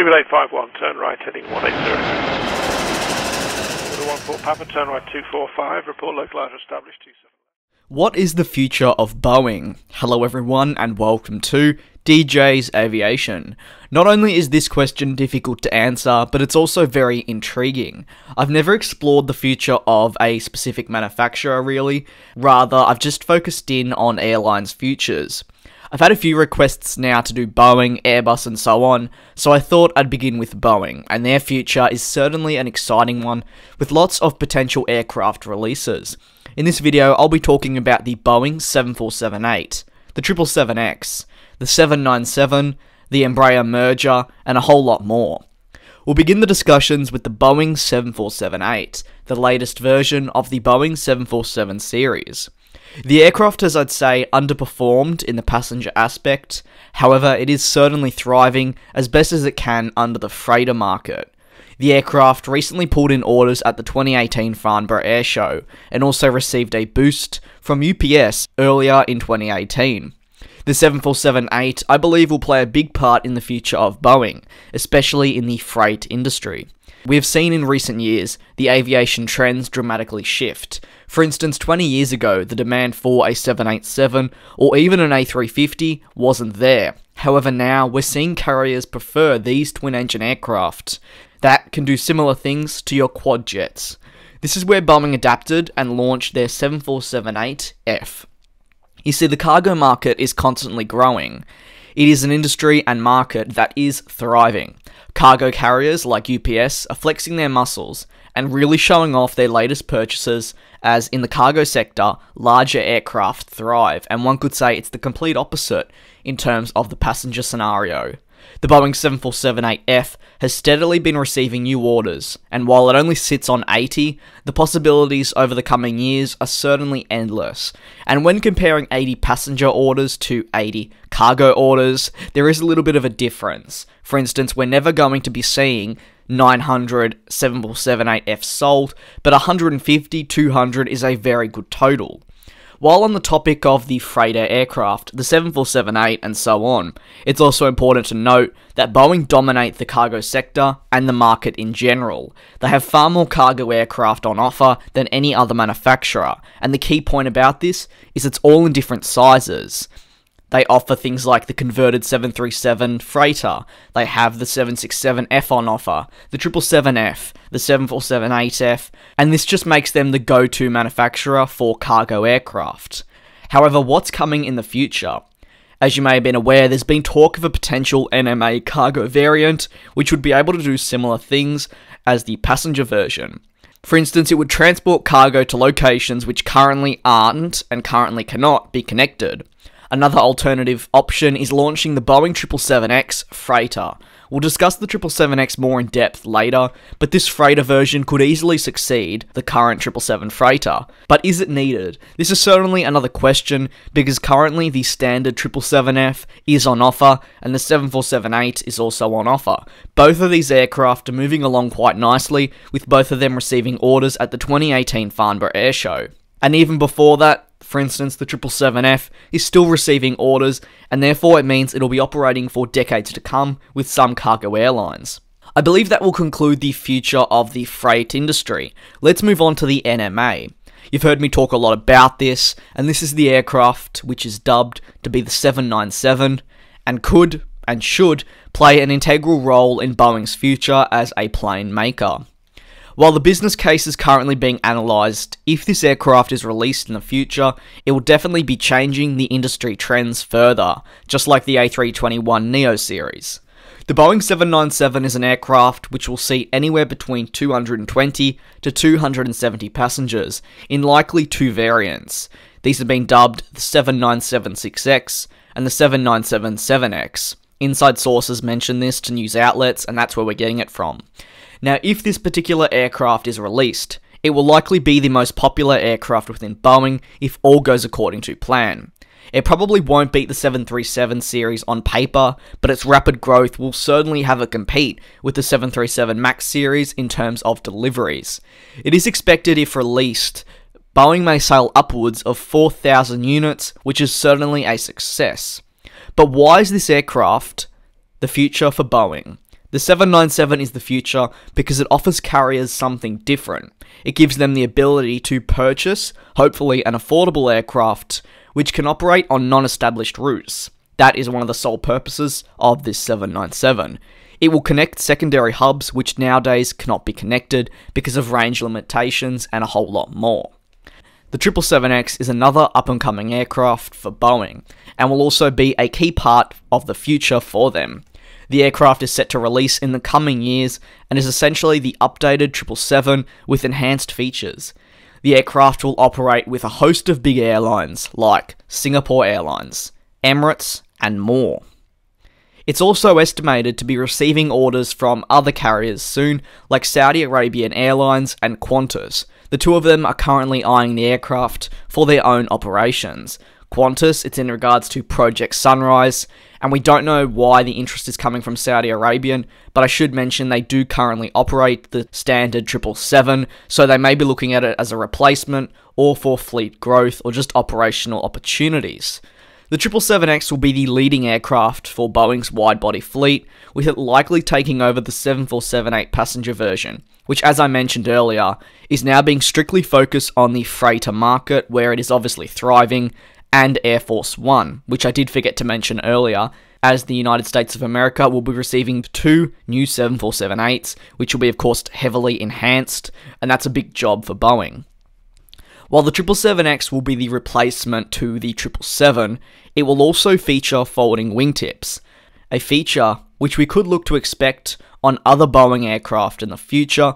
Speedway 851, turn right heading 180. 14 Papa, turn right 245, report localizer established 27. What is the future of Boeing? Hello everyone and welcome to Dj's Aviation. Not only is this question difficult to answer, but it's also very intriguing. I've never explored the future of a specific manufacturer really, rather I've just focused in on airlines' futures. I've had a few requests now to do Boeing, Airbus and so on, so I thought I'd begin with Boeing, and their future is certainly an exciting one, with lots of potential aircraft releases. In this video, I'll be talking about the Boeing 747-8, the 777X, the 797, the Embraer merger, and a whole lot more. We'll begin the discussions with the Boeing 747-8, the latest version of the Boeing 747 series. The aircraft has, I'd say, underperformed in the passenger aspect, however it is certainly thriving as best as it can under the freighter market. The aircraft recently pulled in orders at the 2018 Farnborough Air Show, and also received a boost from UPS earlier in 2018. The 747-8, I believe, will play a big part in the future of Boeing, especially in the freight industry. We have seen in recent years the aviation trends dramatically shift. For instance, 20 years ago, the demand for a 787 or even an A350 wasn't there. However, now we're seeing carriers prefer these twin-engine aircraft that can do similar things to your quad jets. This is where Boeing adapted and launched their 747-8F. You see, the cargo market is constantly growing. It is an industry and market that is thriving. Cargo carriers like UPS are flexing their muscles and really showing off their latest purchases, as in the cargo sector, larger aircraft thrive, and one could say it's the complete opposite in terms of the passenger scenario. The Boeing 747-8F has steadily been receiving new orders, and while it only sits on 80, the possibilities over the coming years are certainly endless. And when comparing 80 passenger orders to 80 cargo orders, there is a little bit of a difference. For instance, we're never going to be seeing 900 747-8F sold, but 150, 200 is a very good total. While on the topic of the freighter aircraft, the 747-8 and so on, it's also important to note that Boeing dominate the cargo sector and the market in general. They have far more cargo aircraft on offer than any other manufacturer, and the key point about this is it's all in different sizes. They offer things like the converted 737 freighter, they have the 767F on offer, the 777F, the 747-8F, and this just makes them the go-to manufacturer for cargo aircraft. However, what's coming in the future? As you may have been aware, there's been talk of a potential NMA cargo variant, which would be able to do similar things as the passenger version. For instance, it would transport cargo to locations which currently aren't and currently cannot be connected. Another alternative option is launching the Boeing 777X freighter. We'll discuss the 777X more in depth later, but this freighter version could easily succeed the current 777 freighter. But is it needed? This is certainly another question, because currently the standard 777F is on offer, and the 747-8 is also on offer. Both of these aircraft are moving along quite nicely, with both of them receiving orders at the 2018 Farnborough Air Show. And even before that, for instance, the 777F is still receiving orders, and therefore it means it'll be operating for decades to come with some cargo airlines. I believe that will conclude the future of the freight industry. Let's move on to the NMA. You've heard me talk a lot about this, and this is the aircraft which is dubbed to be the 797, and could and should play an integral role in Boeing's future as a plane maker. While the business case is currently being analysed, if this aircraft is released in the future, it will definitely be changing the industry trends further, just like the A321neo series. The Boeing 797 is an aircraft which will seat anywhere between 220 to 270 passengers, in likely two variants. These have been dubbed the 797-6X and the 797-7X. Inside sources mention this to news outlets, and that's where we're getting it from. Now, if this particular aircraft is released, it will likely be the most popular aircraft within Boeing if all goes according to plan. It probably won't beat the 737 series on paper, but its rapid growth will certainly have it compete with the 737 MAX series in terms of deliveries. It is expected, if released, Boeing may sell upwards of 4,000 units, which is certainly a success. But why is this aircraft the future for Boeing? The 797 is the future because it offers carriers something different. It gives them the ability to purchase, hopefully an affordable aircraft, which can operate on non-established routes. That is one of the sole purposes of this 797. It will connect secondary hubs which nowadays cannot be connected because of range limitations and a whole lot more. The 777X is another up-and-coming aircraft for Boeing, and will also be a key part of the future for them. The aircraft is set to release in the coming years, and is essentially the updated 777 with enhanced features. The aircraft will operate with a host of big airlines, like Singapore Airlines, Emirates, and more. It's also estimated to be receiving orders from other carriers soon, like Saudi Arabian Airlines and Qantas. The two of them are currently eyeing the aircraft for their own operations. Qantas, it's in regards to Project Sunrise, and we don't know why the interest is coming from Saudi Arabian, but I should mention they do currently operate the standard 777, so they may be looking at it as a replacement, or for fleet growth, or just operational opportunities. The 777X will be the leading aircraft for Boeing's wide-body fleet, with it likely taking over the 747-8 passenger version, which, as I mentioned earlier, is now being strictly focused on the freighter market, where it is obviously thriving, and Air Force One, which I did forget to mention earlier, as the United States of America will be receiving two new 747-8s, which will be, of course, heavily enhanced, and that's a big job for Boeing. While the 777X will be the replacement to the 777, it will also feature folding wingtips, a feature which we could look to expect on other Boeing aircraft in the future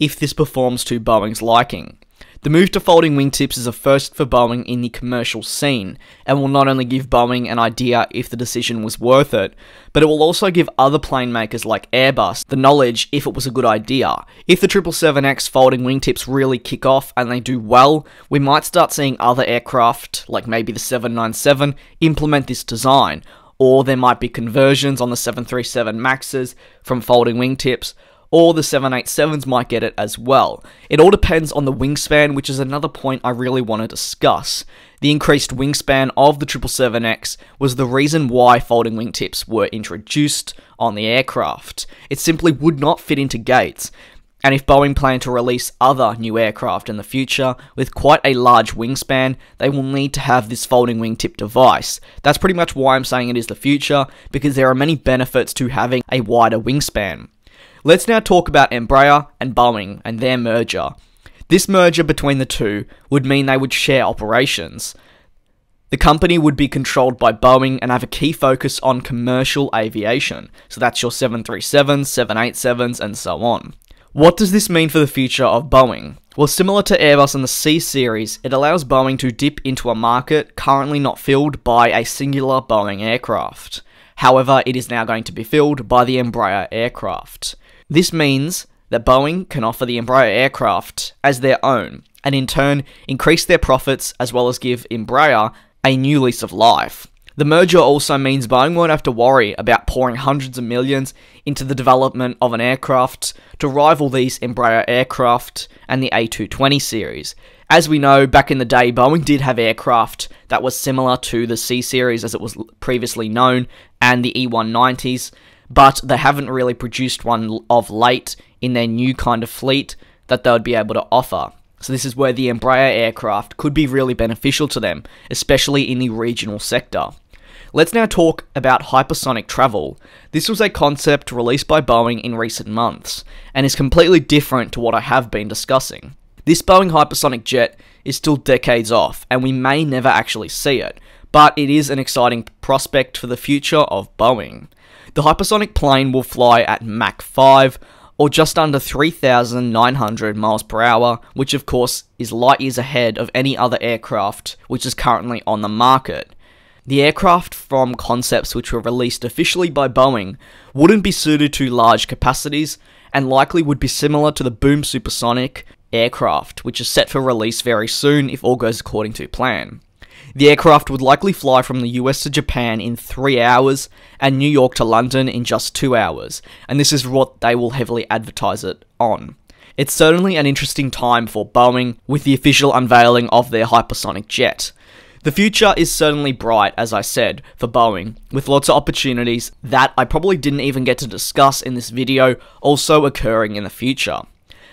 if this performs to Boeing's liking. The move to folding wingtips is a first for Boeing in the commercial scene, and will not only give Boeing an idea if the decision was worth it, but it will also give other plane makers like Airbus the knowledge if it was a good idea. If the 777X folding wingtips really kick off and they do well, we might start seeing other aircraft, like maybe the 797, implement this design, or there might be conversions on the 737 MAXs from folding wingtips, or the 787s might get it as well. It all depends on the wingspan, which is another point I really want to discuss. The increased wingspan of the 777X was the reason why folding wingtips were introduced on the aircraft. It simply would not fit into gates, and if Boeing plan to release other new aircraft in the future with quite a large wingspan, they will need to have this folding wingtip device. That's pretty much why I'm saying it is the future, because there are many benefits to having a wider wingspan. Let's now talk about Embraer and Boeing and their merger. This merger between the two would mean they would share operations. The company would be controlled by Boeing and have a key focus on commercial aviation. So that's your 737s, 787s, and so on. What does this mean for the future of Boeing? Well, similar to Airbus and the C-Series, it allows Boeing to dip into a market currently not filled by a singular Boeing aircraft. However, it is now going to be filled by the Embraer aircraft. This means that Boeing can offer the Embraer aircraft as their own, and in turn increase their profits as well as give Embraer a new lease of life. The merger also means Boeing won't have to worry about pouring hundreds of millions into the development of an aircraft to rival these Embraer aircraft and the A220 series. As we know, back in the day, Boeing did have aircraft that was similar to the C-Series as it was previously known, and the E190s, but they haven't really produced one of late in their new kind of fleet that they would be able to offer. So this is where the Embraer aircraft could be really beneficial to them, especially in the regional sector. Let's now talk about hypersonic travel. This was a concept released by Boeing in recent months, and is completely different to what I have been discussing. This Boeing hypersonic jet is still decades off, and we may never actually see it, but it is an exciting prospect for the future of Boeing. The hypersonic plane will fly at Mach 5, or just under 3,900 miles per hour, which of course is light years ahead of any other aircraft which is currently on the market. The aircraft from concepts which were released officially by Boeing wouldn't be suited to large capacities, and likely would be similar to the Boom Supersonic aircraft, which is set for release very soon if all goes according to plan. The aircraft would likely fly from the US to Japan in 3 hours, and New York to London in just 2 hours, and this is what they will heavily advertise it on. It's certainly an interesting time for Boeing with the official unveiling of their hypersonic jet. The future is certainly bright, as I said, for Boeing, with lots of opportunities that I probably didn't even get to discuss in this video also occurring in the future.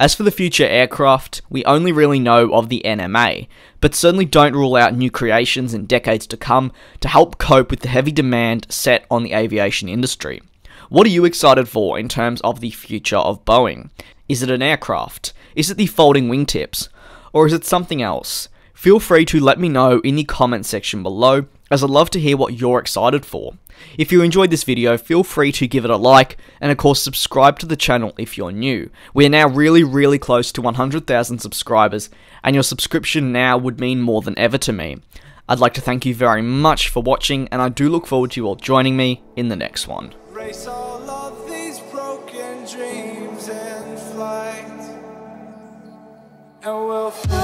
As for the future aircraft, we only really know of the NMA, but certainly don't rule out new creations in decades to come to help cope with the heavy demand set on the aviation industry. What are you excited for in terms of the future of Boeing? Is it an aircraft? Is it the folding wingtips? Or is it something else? Feel free to let me know in the comment section below, as I'd love to hear what you're excited for. If you enjoyed this video, feel free to give it a like, and of course subscribe to the channel if you're new. We're now really close to 100,000 subscribers, and your subscription now would mean more than ever to me. I'd like to thank you very much for watching, and I do look forward to you all joining me in the next one. Race all of these broken dreams in flight, and we'll